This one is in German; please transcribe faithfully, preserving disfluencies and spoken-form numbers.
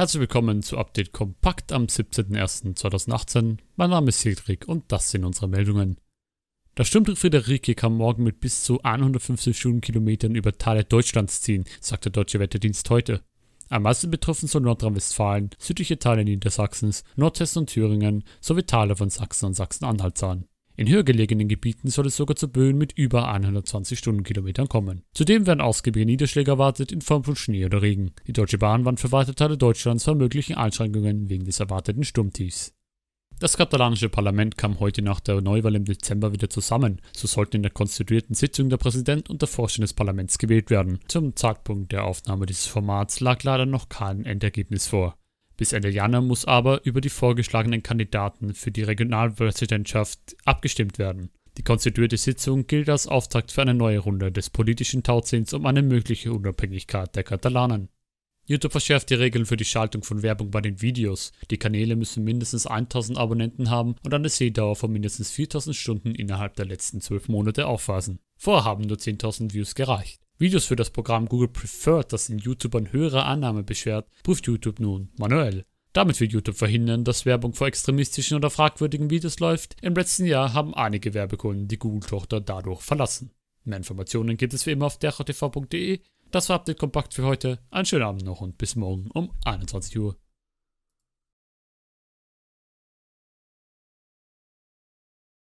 Herzlich willkommen zu UPDATE kompakt am siebzehnten ersten zweitausendachtzehn. Mein Name ist Friederike und das sind unsere Meldungen. Das Sturmtief Friederike kann morgen mit bis zu hundertfünfzig Stundenkilometern über Teile Deutschlands ziehen, sagt der Deutsche Wetterdienst heute. Am meisten betroffen soll Nordrhein-Westfalen, südliche Teile Niedersachsens, Nordhessen und Thüringen sowie Teile von Sachsen und Sachsen-Anhalt sein. In höher gelegenen Gebieten soll es sogar zu Böen mit über hundertzwanzig Stundenkilometern kommen. Zudem werden ausgiebige Niederschläge erwartet in Form von Schnee oder Regen. Die Deutsche Bahn warnt für weite Teile Deutschlands vor möglichen Einschränkungen wegen des erwarteten Sturmtiefs. Das katalanische Parlament kam heute nach der Neuwahl im Dezember wieder zusammen. So sollten in der konstituierten Sitzung der Präsident und der Vorstand des Parlaments gewählt werden. Zum Zeitpunkt der Aufnahme dieses Formats lag leider noch kein Endergebnis vor. Bis Ende Januar muss aber über die vorgeschlagenen Kandidaten für die Regionalpräsidentschaft abgestimmt werden. Die konstituierte Sitzung gilt als Auftakt für eine neue Runde des politischen Tauziehens um eine mögliche Unabhängigkeit der Katalanen. YouTube verschärft die Regeln für die Schaltung von Werbung bei den Videos. Die Kanäle müssen mindestens tausend Abonnenten haben und eine Sehdauer von mindestens viertausend Stunden innerhalb der letzten zwölf Monate aufweisen. Vorher haben nur zehntausend Views gereicht. Videos für das Programm Google Preferred, das in YouTube an höherer Annahme beschwert, prüft YouTube nun manuell. Damit will YouTube verhindern, dass Werbung vor extremistischen oder fragwürdigen Videos läuft. Im letzten Jahr haben einige Werbekunden die Google-Tochter dadurch verlassen. Mehr Informationen gibt es wie immer auf derchotv punkt de. Das war UPDATE kompakt für heute. Einen schönen Abend noch und bis morgen um einundzwanzig Uhr.